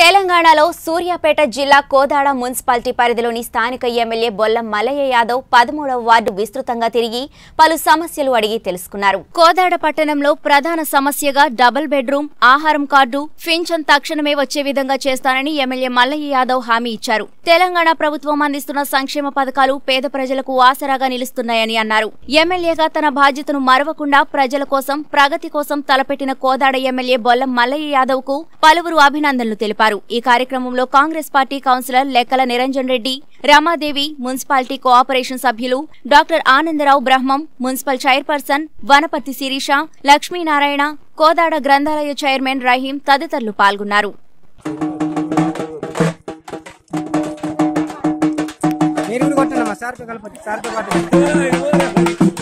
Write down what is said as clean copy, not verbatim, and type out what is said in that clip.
తెలంగాణలో సూర్యాపేట జిల్లా కోదాడ మున్సిపాలిటీ పరిధిలోని స్థానిక ఎమ్మెల్యే బొల్ల మల్లయ్య యాదవ్ 13వ వార్డు విస్తృతంగా తిరిగి పలు సమస్యలు అడిగి తెలుసుకున్నారు. కోదాడ పట్టణంలో ప్రధాన సమస్యగా డబుల్ బెడ్రూమ్, ఆహారం కార్డు, పింఛన్ తక్షణమే వచ్చే విధంగా చేస్తానని ఎమ్మెల్యే మల్లయ్య యాదవ్ హామీ ఇచ్చారు. తెలంగాణ ప్రభుత్వం అందిస్తున్న సంక్షేమ పథకాలు పేద ప్రజలకు ఆసరాగా నిలుస్తున్నాయని అన్నారు. ఎమ్మెల్యేగా తన బాధ్యతను మరవకుండా ప్రజల కోసం, ప్రగతి కోసం తలపెట్టిన కోదాడ ఎమ్మెల్యే బొల్ల మల్లయ్య యాదవ్ కు పలువురు అభినందనలు తెలిపారు. ఈ కార్యక్రమంలో Congress party councillor Lekkala Niranjan Reddy, Rama Devi, municipality cooperation సభ్యులు doctor Anandrao Brahma, municipal chairperson Vanapathi Sirisha, Lakshminarayana, Kodad గ్రంథాలయ చైర్మన్ రహీం తదితరులు పాల్గొన్నారు.